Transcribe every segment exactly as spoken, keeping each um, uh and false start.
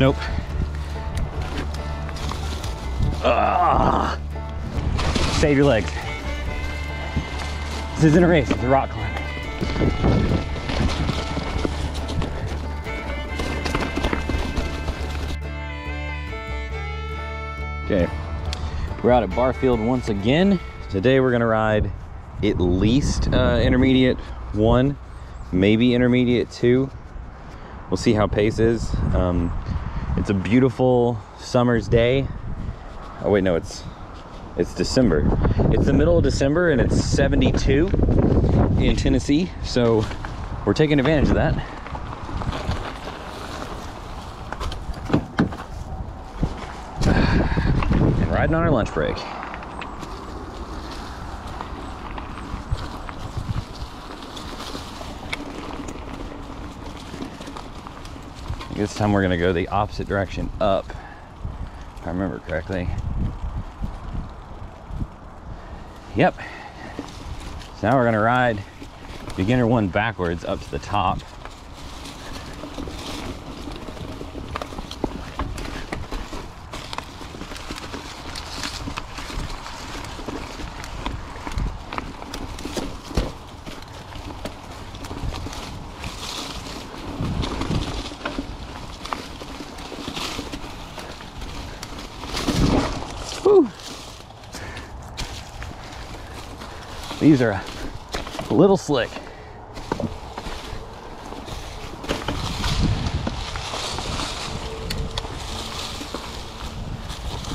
Nope. Ugh. Save your legs. This isn't a race, it's a rock climb. Okay, we're out at Barfield once again. Today we're gonna ride at least uh, intermediate one, maybe intermediate two. We'll see how pace is. Um, it's a beautiful summer's day. Oh wait, no, it's it's December. It's the middle of December and it's seventy-two in Tennessee, so we're taking advantage of that. And riding on our lunch break. This time we're gonna go the opposite direction up, if I remember correctly. Yep. So now we're gonna ride beginner one backwards up to the top. These are a little slick.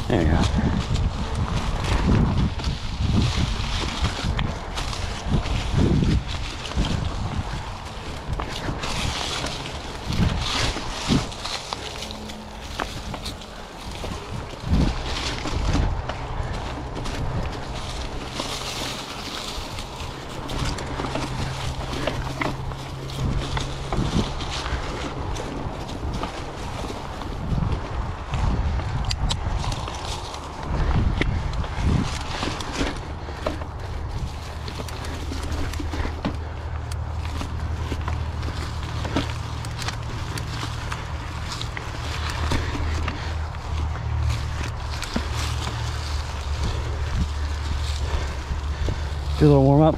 There you go. Do a little warm up.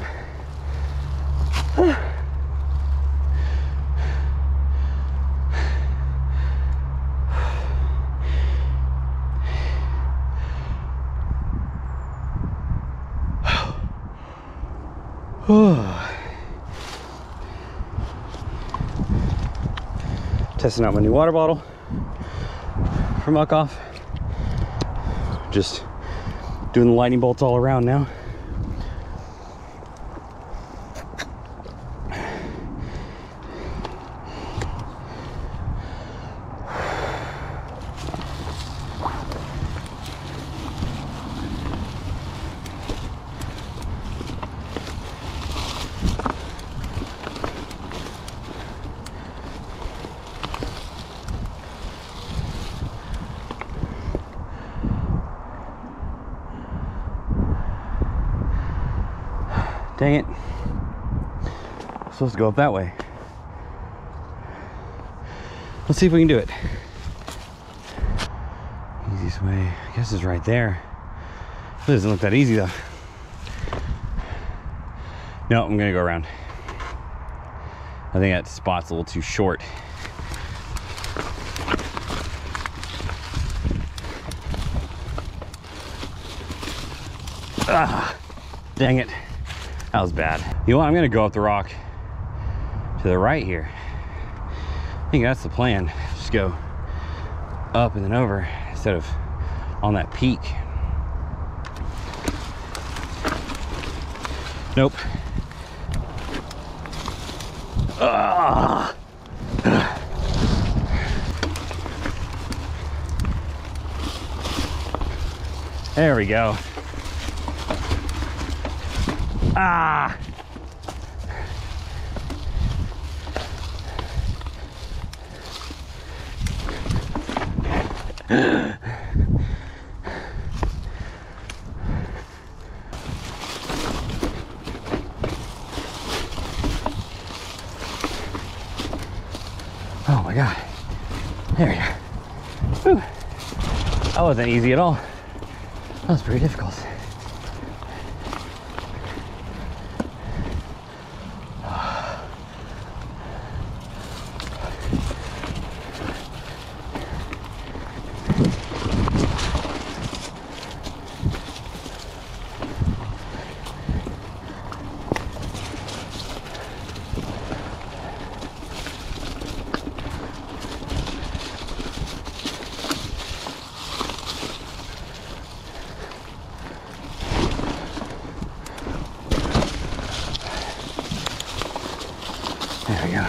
Testing out my new water bottle for Muc-Off. Just doing the lightning bolts all around now. Dang it. I'm supposed to go up that way. Let's see if we can do it. Easiest way, I guess, is right there. It doesn't look that easy though. No, I'm gonna go around. I think that spot's a little too short. Ah, dang it. That was bad. You know what? I'm gonna go up the rock to the right here. I think that's the plan. Just go up and then over instead of on that peak. Nope. Ugh. There we go. Ah. Oh my God. There we go. Whew. That wasn't easy at all. That was pretty difficult. There we go.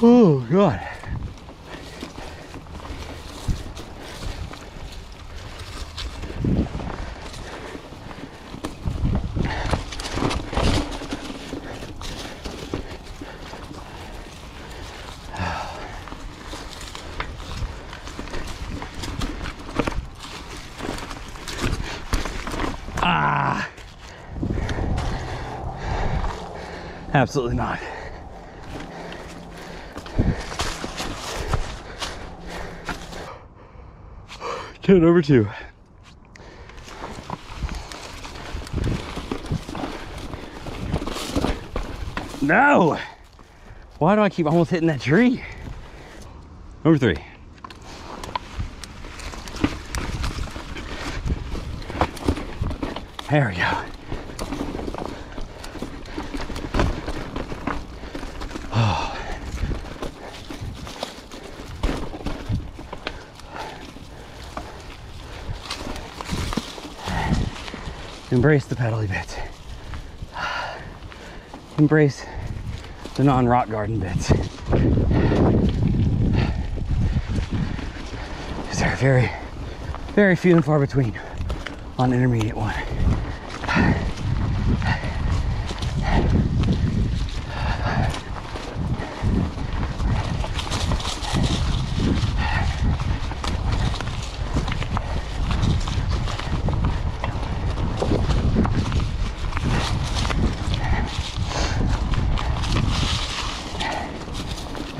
Whew. Oh God. Ah. Absolutely not. Turn over two. No! Why do I keep almost hitting that tree? Number three. There we go. Embrace the pedally bits. Embrace the non-rock garden bits. Because they're very, very few and far between on intermediate one.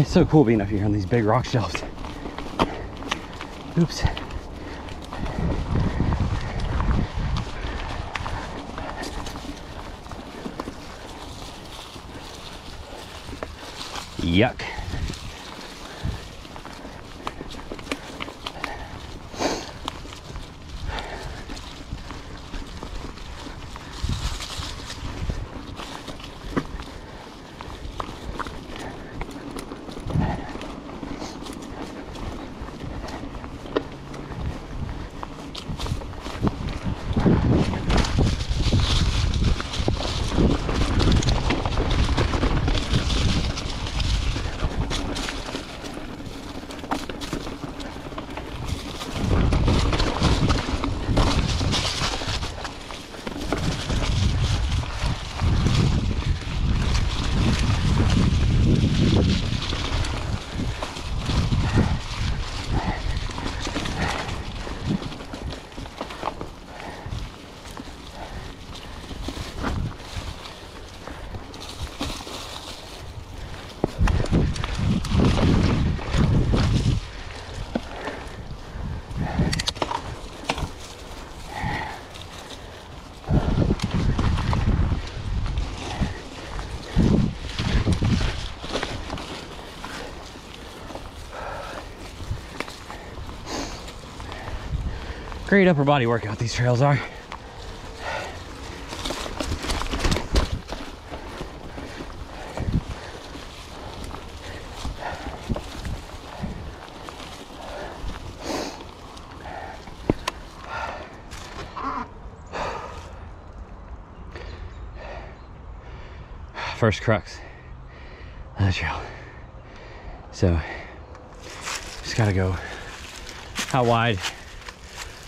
It's so cool being up here on these big rock shelves. Oops. Yuck. Great upper body workout these trails are. First crux of the trail. So just gotta go out wide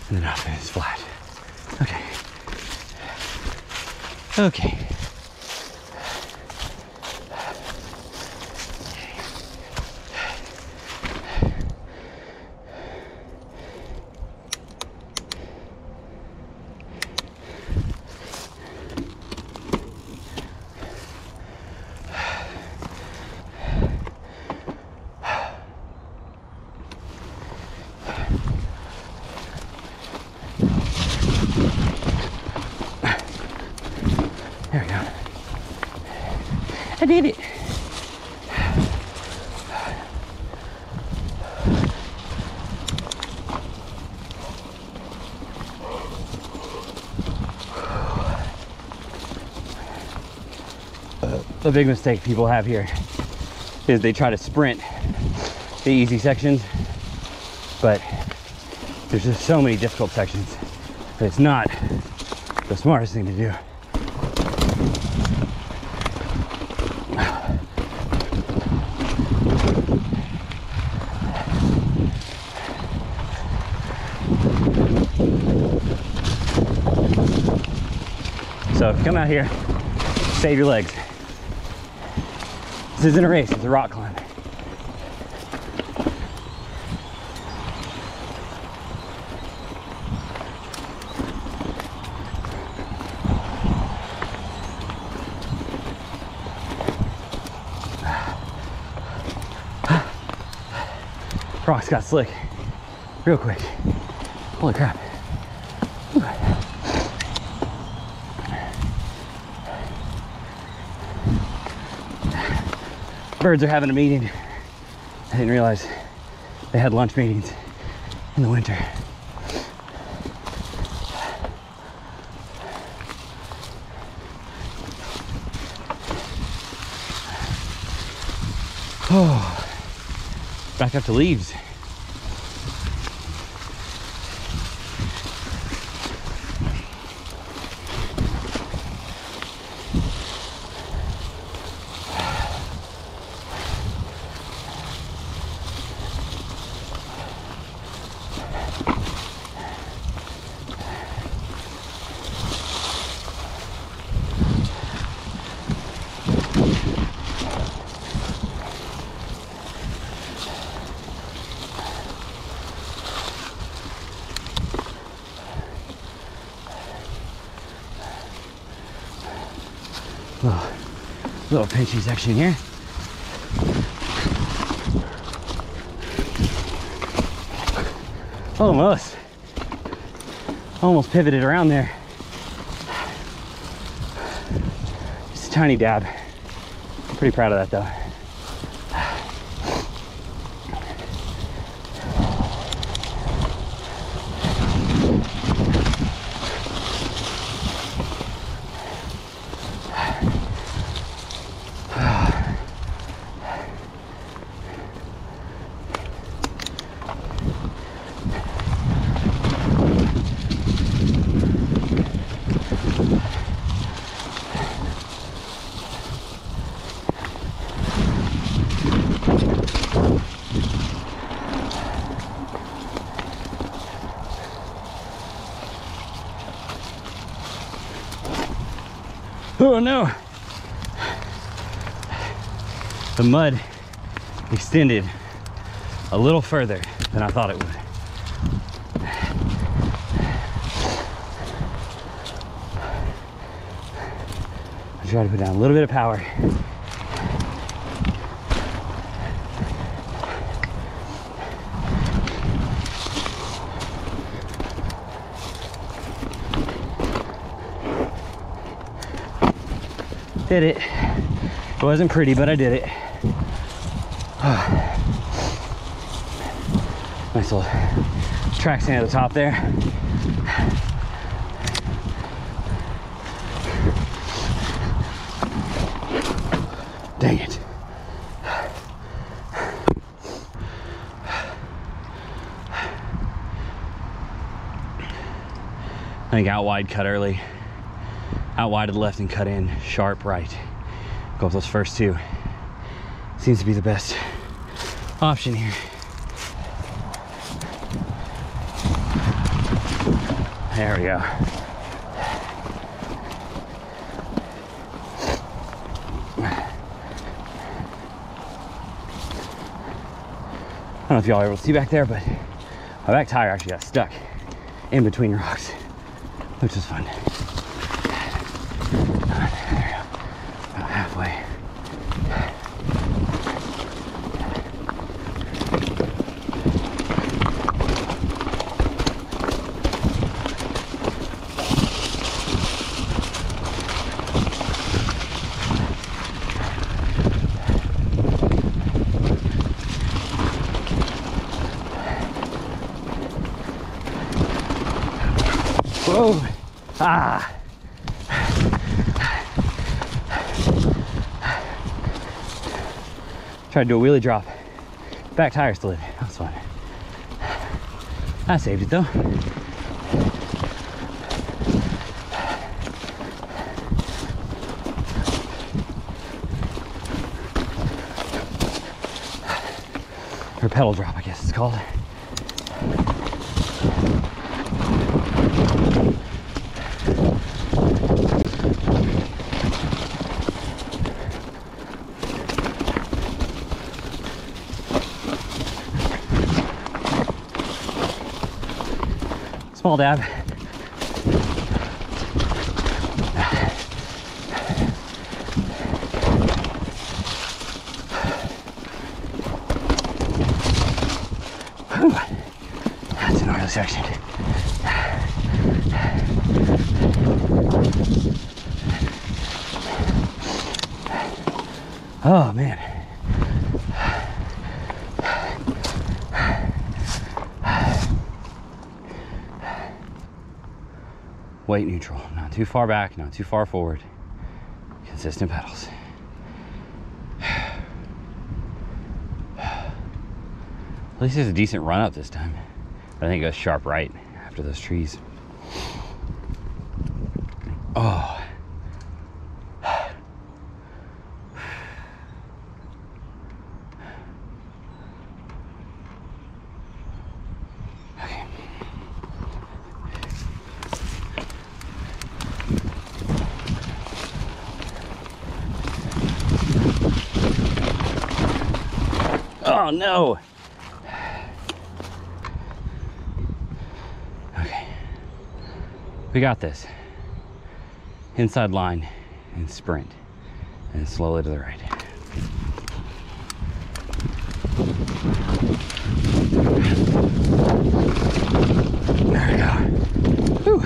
and then up, and it's flat. Okay. Okay. There we go. I did it. The big mistake people have here is they try to sprint the easy sections, but there's just so many difficult sections that it's not the smartest thing to do. So come out here, save your legs. This isn't a race, it's a rock climb. Rocks got slick real quick. Holy crap. Birds are having a meeting. I didn't realize they had lunch meetings in the winter. Oh, back up to leaves. Oh, little pinchy section here. Almost. Almost pivoted around there. Just a tiny dab. I'm pretty proud of that though. Oh no, the mud extended a little further than I thought it would. I tried to put down a little bit of power. Did it. It wasn't pretty, but I did it. Nice little track stand at the top there. Dang it. I think out wide, cut early. Out wide to the left and cut in, sharp right. Go up those first two. Seems to be the best option here. There we go. I don't know if y'all are able to see back there, but my back tire actually got stuck in between rocks, which is fun. There we go. About halfway. Whoa! Ah! Tried to do a wheelie drop. Back tires to live. That was fun. I saved it though. Or pedal drop, I guess it's called. Small dab. Whew. That's an early section. Oh man. Weight neutral, not too far back, not too far forward. Consistent pedals. At least there's a decent run up this time. But I think it goes sharp right after those trees. Oh. Oh no! Okay. We got this. Inside line and sprint. And slowly to the right. There we go. Whew.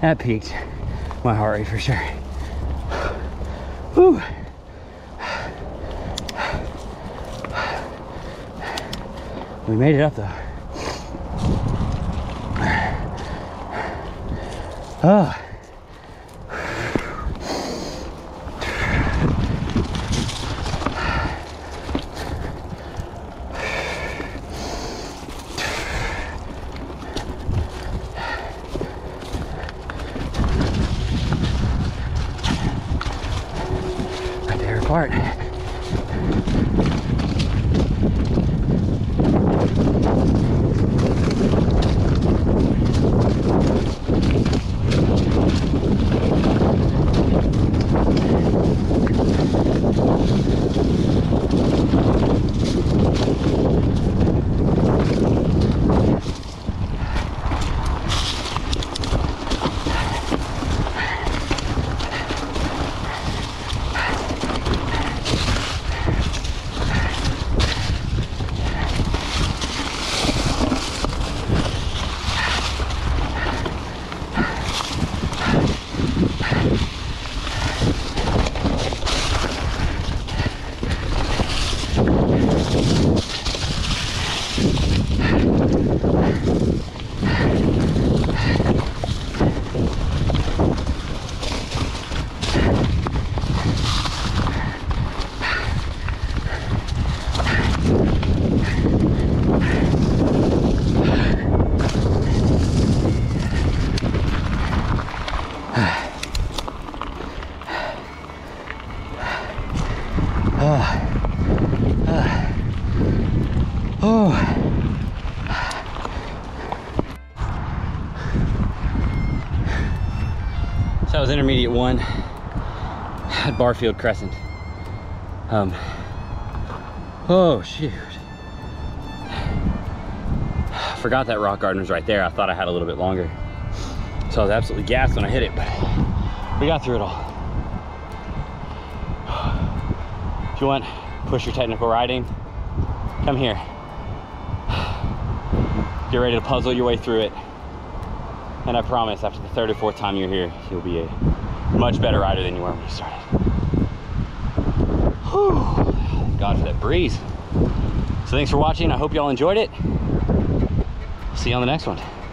That peaked my heart rate for sure. Whew. We made it up though. Oh. Part. That was intermediate one at Barfield Crescent. Um, oh shoot. I forgot that rock garden was right there. I thought I had a little bit longer. So I was absolutely gassed when I hit it, but we got through it all. If you want, push your technical riding, come here. Get ready to puzzle your way through it. And I promise, after the third or fourth time you're here, you'll be a much better rider than you were when you started. Whew. Thank God for that breeze. So thanks for watching. I hope y'all enjoyed it. See you on the next one.